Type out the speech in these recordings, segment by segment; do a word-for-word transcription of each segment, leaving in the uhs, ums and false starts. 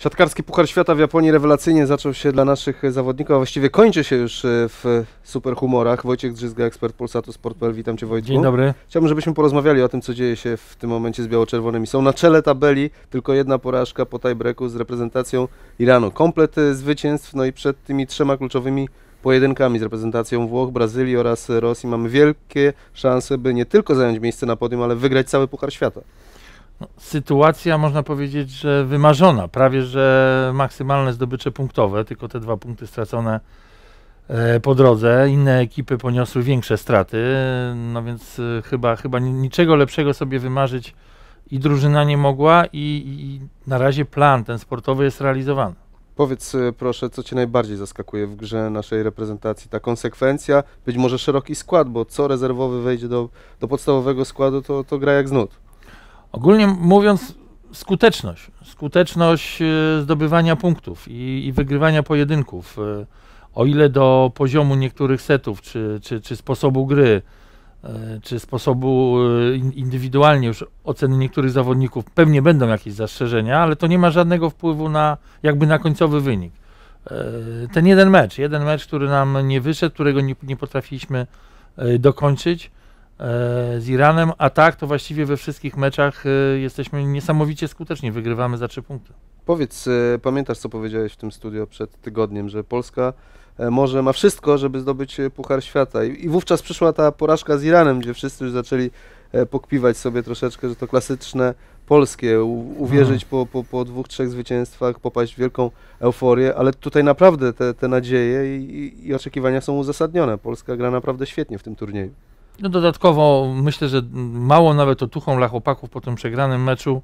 Siatkarski Puchar Świata w Japonii rewelacyjnie zaczął się dla naszych zawodników, a właściwie kończy się już w superhumorach. Wojciech Drzyzga, ekspert Polsatu Sport.pl. Witam Cię, Wojtku. Dzień dobry. Chciałbym, żebyśmy porozmawiali o tym, co dzieje się w tym momencie z biało-czerwonymi. Są na czele tabeli, tylko jedna porażka po tie-breaku z reprezentacją Iranu. Komplet zwycięstw, no i przed tymi trzema kluczowymi pojedynkami z reprezentacją Włoch, Brazylii oraz Rosji mamy wielkie szanse, by nie tylko zająć miejsce na podium, ale wygrać cały Puchar Świata. No, sytuacja, można powiedzieć, że wymarzona, prawie że maksymalne zdobycze punktowe, tylko te dwa punkty stracone e, po drodze. Inne ekipy poniosły większe straty, no więc e, chyba, chyba niczego lepszego sobie wymarzyć i drużyna nie mogła i, i na razie plan ten sportowy jest realizowany. Powiedz proszę, co Cię najbardziej zaskakuje w grze naszej reprezentacji? Ta konsekwencja, być może szeroki skład, bo co rezerwowy wejdzie do, do podstawowego składu, to, to gra jak z nut. Ogólnie mówiąc, skuteczność. Skuteczność zdobywania punktów i, i wygrywania pojedynków. O ile do poziomu niektórych setów, czy, czy, czy sposobu gry, czy sposobu indywidualnie już oceny niektórych zawodników, pewnie będą jakieś zastrzeżenia, ale to nie ma żadnego wpływu na jakby na końcowy wynik. Ten jeden mecz, jeden mecz, który nam nie wyszedł, którego nie, nie potrafiliśmy dokończyć z Iranem, a tak to właściwie we wszystkich meczach jesteśmy niesamowicie skuteczni, wygrywamy za trzy punkty. Powiedz, pamiętasz co powiedziałeś w tym studio przed tygodniem, że Polska może ma wszystko, żeby zdobyć Puchar Świata i wówczas przyszła ta porażka z Iranem, gdzie wszyscy już zaczęli pokpiwać sobie troszeczkę, że to klasyczne polskie, uwierzyć po, po, po dwóch, trzech zwycięstwach, popaść w wielką euforię, ale tutaj naprawdę te, te nadzieje i, i oczekiwania są uzasadnione. Polska gra naprawdę świetnie w tym turnieju. No dodatkowo myślę, że mało nawet otuchą dla chłopaków po tym przegranym meczu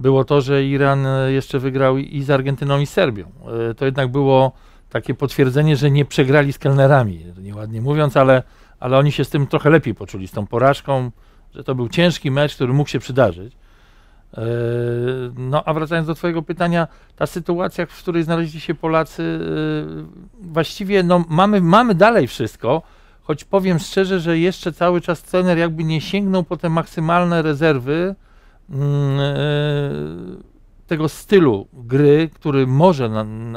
było to, że Iran jeszcze wygrał i z Argentyną i z Serbią. To jednak było takie potwierdzenie, że nie przegrali z kelnerami, nieładnie mówiąc, ale, ale oni się z tym trochę lepiej poczuli, z tą porażką, że to był ciężki mecz, który mógł się przydarzyć. No a wracając do twojego pytania, ta sytuacja, w której znaleźli się Polacy, właściwie no, mamy, mamy dalej wszystko, choć powiem szczerze, że jeszcze cały czas trener jakby nie sięgnął po te maksymalne rezerwy yy, tego stylu gry, który może nam,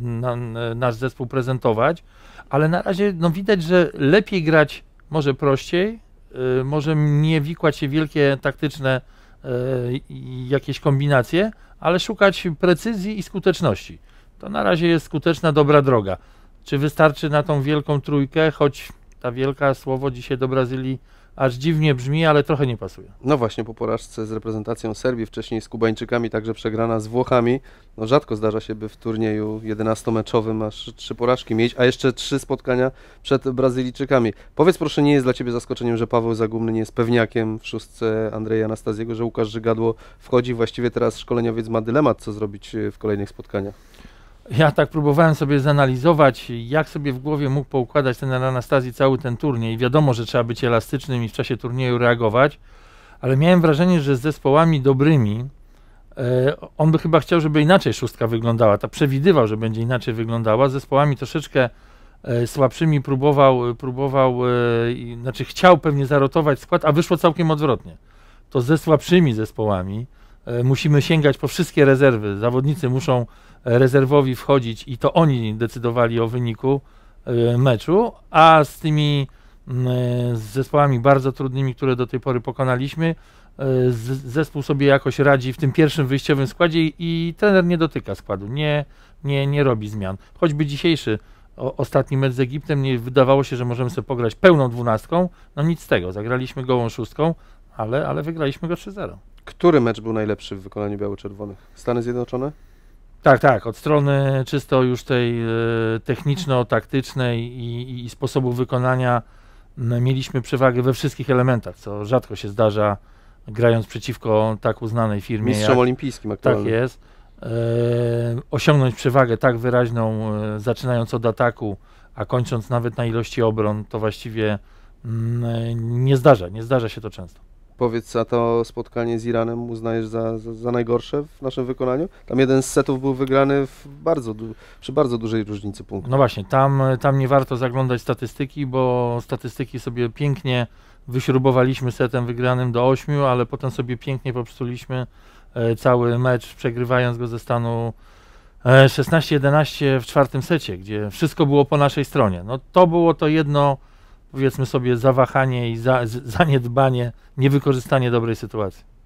na, na, nasz zespół prezentować, ale na razie no, widać, że lepiej grać może prościej, yy, może nie wikłać się wielkie taktyczne yy, jakieś kombinacje, ale szukać precyzji i skuteczności. To na razie jest skuteczna, dobra droga. Czy wystarczy na tą wielką trójkę, choć ta wielka słowo dzisiaj do Brazylii aż dziwnie brzmi, ale trochę nie pasuje. No właśnie, po porażce z reprezentacją Serbii, wcześniej z Kubańczykami, także przegrana z Włochami. No rzadko zdarza się, by w turnieju jedenastomeczowym aż trzy porażki mieć, a jeszcze trzy spotkania przed Brazylijczykami. Powiedz proszę, nie jest dla Ciebie zaskoczeniem, że Paweł Zagumny nie jest pewniakiem w szóstce Andrzeja Anastaziego, że Łukasz Żygadło wchodzi, właściwie teraz szkoleniowiec ma dylemat, co zrobić w kolejnych spotkaniach. Ja tak próbowałem sobie zanalizować, jak sobie w głowie mógł poukładać ten Anastazy cały ten turniej. Wiadomo, że trzeba być elastycznym i w czasie turnieju reagować, ale miałem wrażenie, że z zespołami dobrymi e, on by chyba chciał, żeby inaczej szóstka wyglądała. Ta przewidywał, że będzie inaczej wyglądała. Z zespołami troszeczkę e, słabszymi próbował, próbował e, i, znaczy chciał pewnie zarotować skład, a wyszło całkiem odwrotnie. To ze słabszymi zespołami e, musimy sięgać po wszystkie rezerwy. Zawodnicy muszą rezerwowi wchodzić i to oni decydowali o wyniku y, meczu, a z tymi y, z zespołami bardzo trudnymi, które do tej pory pokonaliśmy, y, zespół sobie jakoś radzi w tym pierwszym wyjściowym składzie i, i trener nie dotyka składu, nie, nie, nie robi zmian. Choćby dzisiejszy o, ostatni mecz z Egiptem, nie wydawało się, że możemy sobie pograć pełną dwunastką, no nic z tego, zagraliśmy gołą szóstką, ale, ale wygraliśmy go trzy zero. Który mecz był najlepszy w wykonaniu biało-czerwonych? Stany Zjednoczone? Tak, tak, od strony czysto już tej y, techniczno-taktycznej i, i sposobu wykonania m, mieliśmy przewagę we wszystkich elementach, co rzadko się zdarza, grając przeciwko tak uznanej firmie. Mistrzom jak, olimpijskim aktualnie. Tak jest. Y, osiągnąć przewagę tak wyraźną, y, zaczynając od ataku, a kończąc nawet na ilości obron, to właściwie m, nie zdarza, nie zdarza się to często. Powiedz, a to spotkanie z Iranem uznajesz za, za, za najgorsze w naszym wykonaniu? Tam jeden z setów był wygrany w bardzo przy bardzo dużej różnicy punktów. No właśnie, tam, tam nie warto zaglądać statystyki, bo statystyki sobie pięknie wyśrubowaliśmy setem wygranym do ośmiu, ale potem sobie pięknie popsuliśmy cały mecz, przegrywając go ze stanu szesnaście jedenaście w czwartym secie, gdzie wszystko było po naszej stronie. No to było to jedno, powiedzmy sobie, zawahanie i za, zaniedbanie, niewykorzystanie dobrej sytuacji.